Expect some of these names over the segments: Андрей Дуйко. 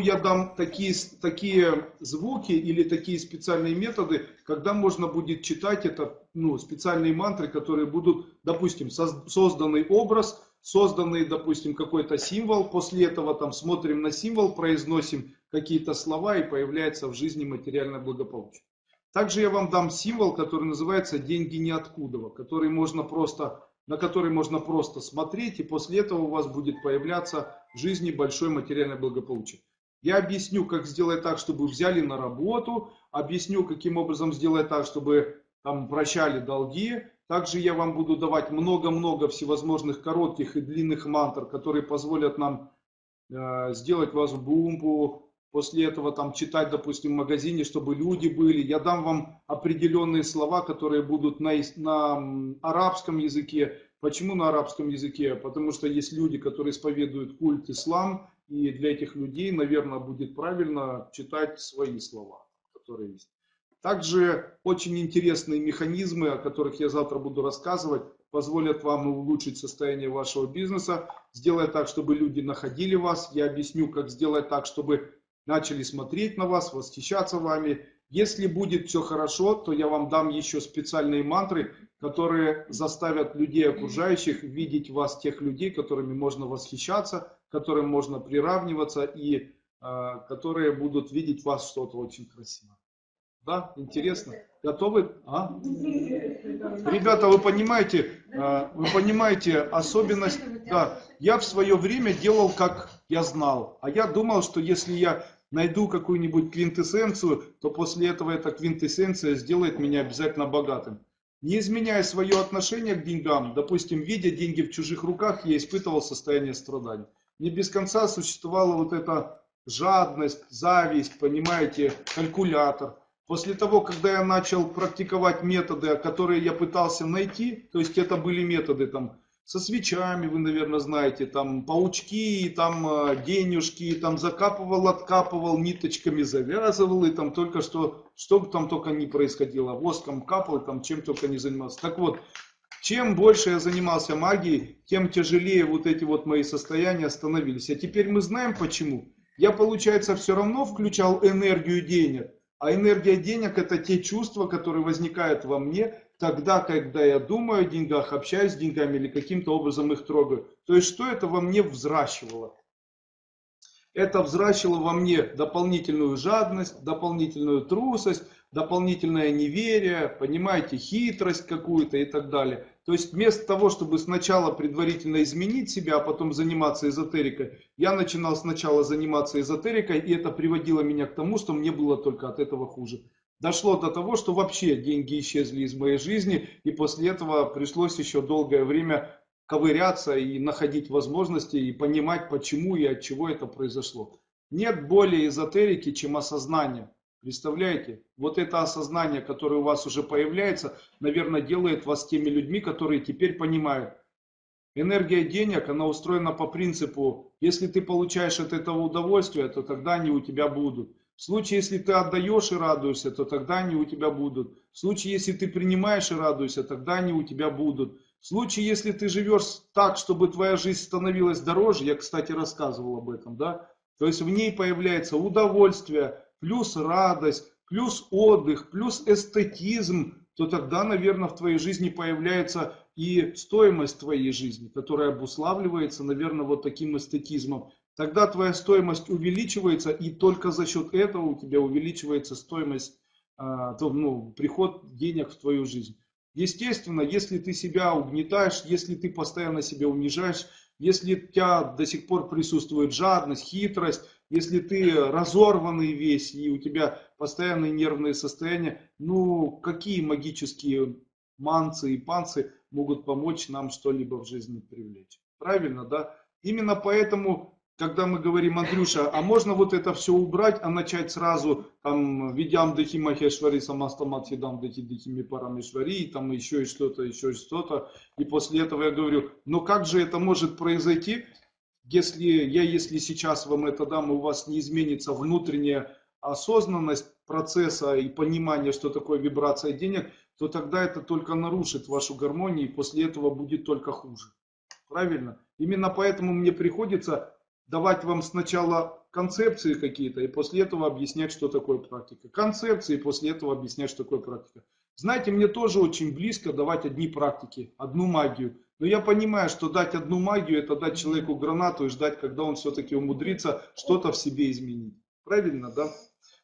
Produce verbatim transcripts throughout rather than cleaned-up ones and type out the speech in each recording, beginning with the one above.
я дам такие, такие звуки или такие специальные методы, когда можно будет читать это, ну, специальные мантры, которые будут, допустим, созданный образ, созданный, допустим, какой-то символ, после этого там смотрим на символ, произносим какие-то слова, и появляется в жизни материальное благополучие. Также я вам дам символ, который называется «Деньги ниоткуда», который можно просто, на который можно просто смотреть, и после этого у вас будет появляться в жизни большое материальное благополучие. Я объясню, как сделать так, чтобы взяли на работу, объясню, каким образом сделать так, чтобы там прощали долги. Также я вам буду давать много-много всевозможных коротких и длинных мантр, которые позволят нам э, сделать вашу бумпу. После этого там читать, допустим, в магазине, чтобы люди были. Я дам вам определенные слова, которые будут на, на арабском языке. Почему на арабском языке? Потому что есть люди, которые исповедуют культ ислам, и для этих людей, наверное, будет правильно читать свои слова, которые есть. Также очень интересные механизмы, о которых я завтра буду рассказывать, позволят вам улучшить состояние вашего бизнеса, сделать так, чтобы люди находили вас. Я объясню, как сделать так, чтобы начали смотреть на вас, восхищаться вами. Если будет все хорошо, то я вам дам еще специальные мантры, которые заставят людей окружающих видеть вас, тех людей, которыми можно восхищаться, которым можно приравниваться и э, которые будут видеть вас что-то очень красивое. Да, интересно? Готовы? А? Ребята, вы понимаете, э, вы понимаете особенность? Да, я в свое время делал, как я знал, а я думал, что если я найду какую-нибудь квинтэссенцию, то после этого эта квинтэссенция сделает меня обязательно богатым. Не изменяя свое отношение к деньгам, допустим, видя деньги в чужих руках, я испытывал состояние страданий. Мне без конца существовала вот эта жадность, зависть, понимаете, калькулятор. После того, когда я начал практиковать методы, которые я пытался найти, то есть это были методы там, со свечами, вы, наверное, знаете, там паучки, там денежки, там закапывал, откапывал, ниточками завязывал, и там только что, что бы там только не происходило, воском капал, там чем только не занимался. Так вот, чем больше я занимался магией, тем тяжелее вот эти вот мои состояния становились. А теперь мы знаем почему. Я, получается, все равно включал энергию денег, а энергия денег — это те чувства, которые возникают во мне, тогда, когда я думаю о деньгах, общаюсь с деньгами или каким-то образом их трогаю. То есть, что это во мне взращивало? Это взращивало во мне дополнительную жадность, дополнительную трусость, дополнительное неверие, понимаете, хитрость какую-то и так далее. То есть, вместо того, чтобы сначала предварительно изменить себя, а потом заниматься эзотерикой, я начинал сначала заниматься эзотерикой, и это приводило меня к тому, что мне было только от этого хуже. Дошло до того, что вообще деньги исчезли из моей жизни, и после этого пришлось еще долгое время ковыряться и находить возможности, и понимать, почему и от чего это произошло. Нет более эзотерики, чем осознание. Представляете? Вот это осознание, которое у вас уже появляется, наверное, делает вас теми людьми, которые теперь понимают. Энергия денег, она устроена по принципу, если ты получаешь от этого удовольствие, то тогда они у тебя будут. В случае, если ты отдаешь и радуешься, то тогда они у тебя будут. В случае, если ты принимаешь и радуешься, тогда они у тебя будут. В случае, если ты живешь так, чтобы твоя жизнь становилась дороже, я, кстати, рассказывал об этом, да? То есть в ней появляется удовольствие, плюс радость, плюс отдых, плюс эстетизм, то тогда, наверное, в твоей жизни появляется и стоимость твоей жизни, которая обуславливается, наверное, вот таким эстетизмом. Тогда твоя стоимость увеличивается, и только за счет этого у тебя увеличивается стоимость, ну, приход денег в твою жизнь. Естественно, если ты себя угнетаешь, если ты постоянно себя унижаешь, если у тебя до сих пор присутствует жадность, хитрость, если ты разорванный весь, и у тебя постоянные нервные состояния, ну, какие магические манцы и панцы могут помочь нам что-либо в жизни привлечь? Правильно, да? Именно поэтому... Когда мы говорим, Андрюша, а можно вот это все убрать, а начать сразу там видям дыхи махешвари, самастамат сидам дыхи дыхими парамешвари, там еще и что-то, еще и что-то. И после этого я говорю, но как же это может произойти, если я, если сейчас вам это дам, у вас не изменится внутренняя осознанность процесса и понимание, что такое вибрация денег, то тогда это только нарушит вашу гармонию, и после этого будет только хуже. Правильно? Именно поэтому мне приходится давать вам сначала концепции какие-то, и после этого объяснять, что такое практика. Концепции, и после этого объяснять, что такое практика. Знаете, мне тоже очень близко давать одни практики, одну магию. Но я понимаю, что дать одну магию, это дать человеку гранату и ждать, когда он все-таки умудрится что-то в себе изменить. Правильно, да?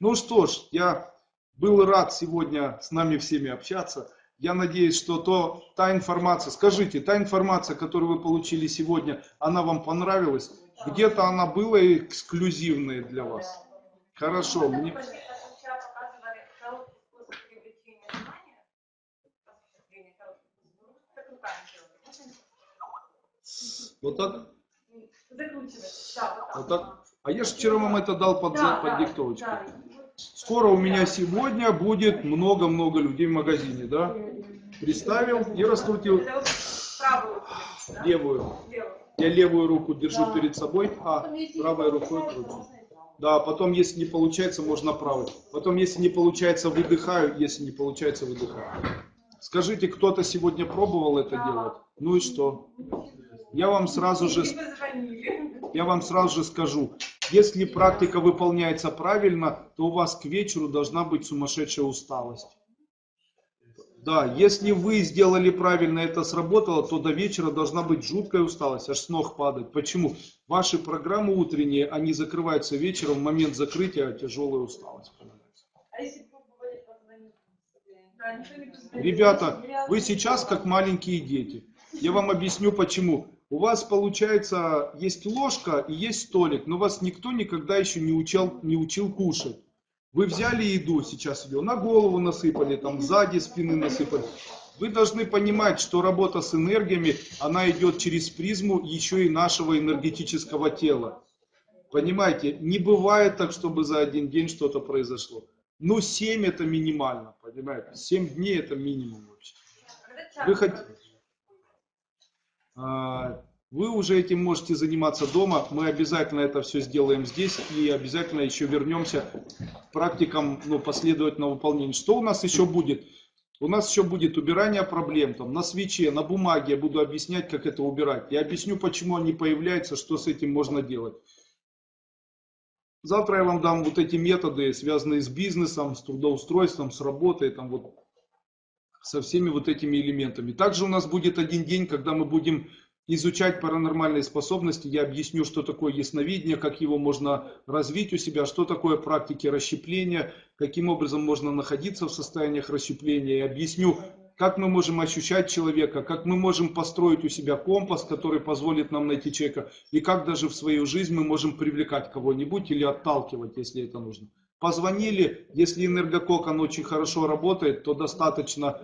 Ну что ж, я был рад сегодня с нами всеми общаться. Я надеюсь, что то, та информация, скажите, та информация, которую вы получили сегодня, она вам понравилась? Где-то она была эксклюзивной для вас? Хорошо. Мне... Вот так? Вот так? А я же вчера вам это дал под, да, под диктовочку. Да, да. Скоро у меня сегодня будет много-много людей в магазине, да? Представил и раскрутил. Левую. Я левую руку держу перед собой, а правой рукой кручу. Да, потом, если не получается, можно правой. Потом, если не получается, выдыхаю, если не получается, выдыхаю. Скажите, кто-то сегодня пробовал это делать? Ну и что? Я вам сразу же, я вам сразу же скажу, если практика выполняется правильно, то у вас к вечеру должна быть сумасшедшая усталость. Да, если вы сделали правильно, это сработало, то до вечера должна быть жуткая усталость, аж с ног падать. Почему? Ваши программы утренние, они закрываются вечером, в момент закрытия тяжелая усталость. Ребята, вы сейчас как маленькие дети. Я вам объясню почему. У вас, получается, есть ложка и есть столик, но вас никто никогда еще не учил, не учил кушать. Вы взяли еду, сейчас ее на голову насыпали, там сзади спины насыпали. Вы должны понимать, что работа с энергиями, она идет через призму еще и нашего энергетического тела. Понимаете, не бывает так, чтобы за один день что-то произошло. Ну, семь это минимально, понимаете, семь дней это минимум вообще. Вы хотите... Вы уже этим можете заниматься дома. Мы обязательно это все сделаем здесь и обязательно еще вернемся к практикам, ну, последовательного выполнения. Что у нас еще будет? У нас еще будет убирание проблем. Там, на свече, на бумаге я буду объяснять, как это убирать. Я объясню, почему они появляются, что с этим можно делать. Завтра я вам дам вот эти методы, связанные с бизнесом, с трудоустройством, с работой. Там вот... со всеми вот этими элементами. Также у нас будет один день, когда мы будем изучать паранормальные способности. Я объясню, что такое ясновидение, как его можно развить у себя, что такое практики расщепления, каким образом можно находиться в состояниях расщепления. Я объясню, как мы можем ощущать человека, как мы можем построить у себя компас, который позволит нам найти человека, и как даже в свою жизнь мы можем привлекать кого-нибудь или отталкивать, если это нужно. Позвонили, если энергококон очень хорошо работает, то достаточно,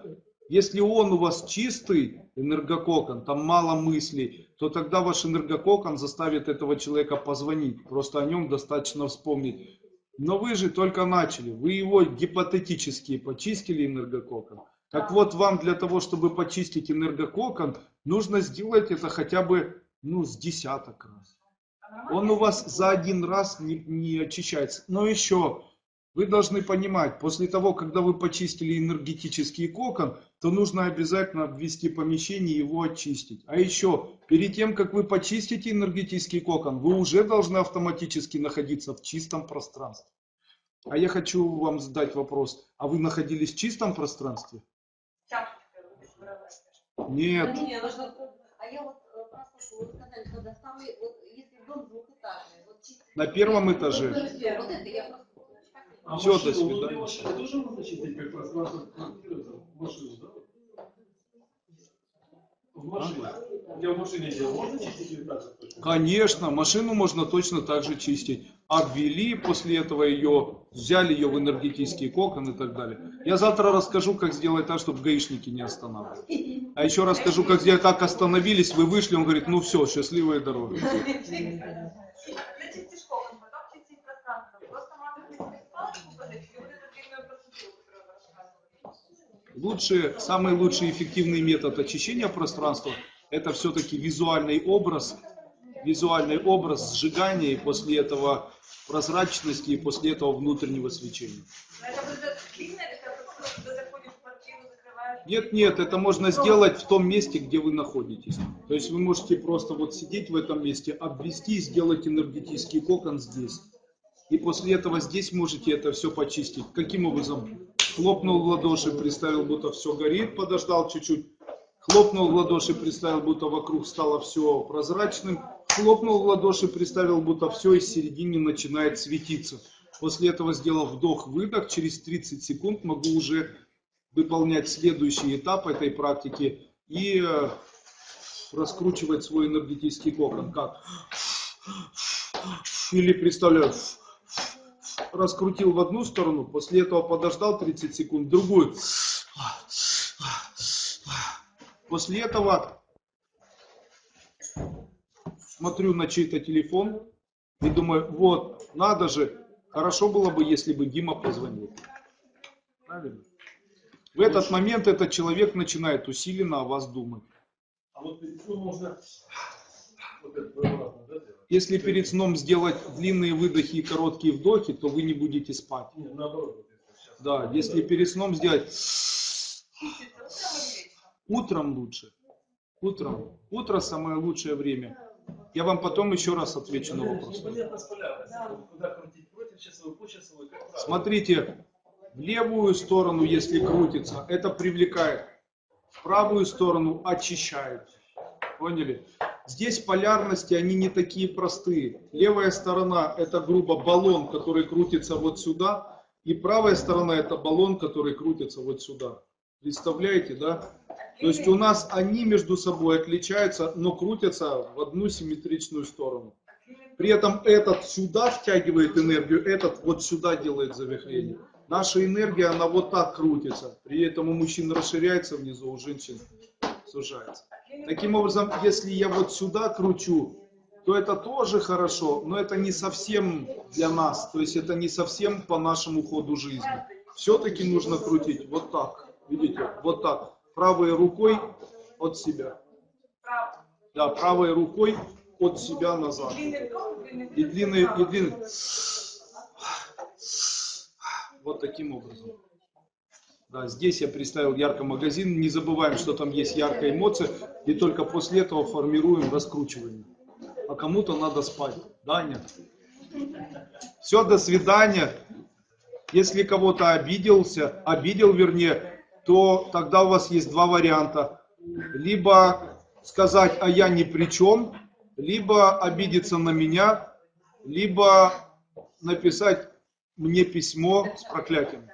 если он у вас чистый, энергококон, там мало мыслей, то тогда ваш энергококон заставит этого человека позвонить, просто о нем достаточно вспомнить. Но вы же только начали, вы его гипотетически почистили, энергококон. Так вот, вам для того, чтобы почистить энергококон, нужно сделать это хотя бы, ну, с десяток раз. Он у вас за один раз не, не очищается. Но еще, вы должны понимать, после того, когда вы почистили энергетический кокон, то нужно обязательно обвести помещение и его очистить. А еще, перед тем, как вы почистите энергетический кокон, вы уже должны автоматически находиться в чистом пространстве. А я хочу вам задать вопрос, а вы находились в чистом пространстве? Нет. На первом этаже. А все, до свидания. Конечно, машину можно точно так же чистить. Обвели, после этого ее, взяли ее в энергетический кокон и так далее. Я завтра расскажу, как сделать так, чтобы гаишники не останавливались. А еще расскажу, как сделать так, остановились, вы вышли, он говорит, ну все, счастливая дорога. Лучше, самый лучший эффективный метод очищения пространства – это все-таки визуальный образ, визуальный образ сжигания, и после этого прозрачности, и после этого внутреннего свечения. Это будет длинная, когда ты заходишь в квартиру, закрываешь. Нет, нет, это можно сделать в том месте, где вы находитесь. То есть вы можете просто вот сидеть в этом месте, обвести и сделать энергетический кокон здесь. И после этого здесь можете это все почистить. Каким образом? Хлопнул в ладоши, представил, будто все горит, подождал чуть-чуть. Хлопнул в ладоши, представил, будто вокруг стало все прозрачным. Хлопнул в ладоши, представил, будто все из середины начинает светиться. После этого, сделав вдох-выдох, через тридцать секунд могу уже выполнять следующий этап этой практики и раскручивать свой энергетический кокон. Как? Или представляю, раскрутил в одну сторону, после этого подождал тридцать секунд, в другую. После этого смотрю на чей-то телефон и думаю, вот, надо же, хорошо было бы, если бы Дима позвонил. Правильно? В этот момент этот человек начинает усиленно о вас думать. А вот перед сном можно... Если перед сном сделать длинные выдохи и короткие вдохи, то вы не будете спать. Да, если перед сном сделать... Утром лучше. Утром. Утро самое лучшее время. Я вам потом еще раз отвечу на вопрос. Смотрите, в левую сторону, если крутится, это привлекает. В правую сторону очищает. Поняли? Здесь полярности, они не такие простые. Левая сторона это грубо баллон, который крутится вот сюда. И правая сторона это баллон, который крутится вот сюда. Представляете, да? То есть у нас они между собой отличаются, но крутятся в одну симметричную сторону. При этом этот сюда втягивает энергию, этот вот сюда делает завихрение. Наша энергия, она вот так крутится. При этом у мужчин расширяется внизу, у женщин сужается. Таким образом, если я вот сюда кручу, то это тоже хорошо, но это не совсем для нас. То есть это не совсем по нашему ходу жизни. Все-таки нужно крутить вот так. Видите, вот так. Правой рукой от себя. Да, правой рукой от себя назад. И длинные, и длинные. Вот таким образом. Да, здесь я представил ярко магазин. Не забываем, что там есть яркая эмоция. И только после этого формируем раскручивание. А кому-то надо спать. Да, нет? Все, до свидания. Если кого-то обиделся, обидел вернее, то тогда у вас есть два варианта. Либо сказать, а я ни при чем, либо обидеться на меня, либо написать мне письмо с проклятием.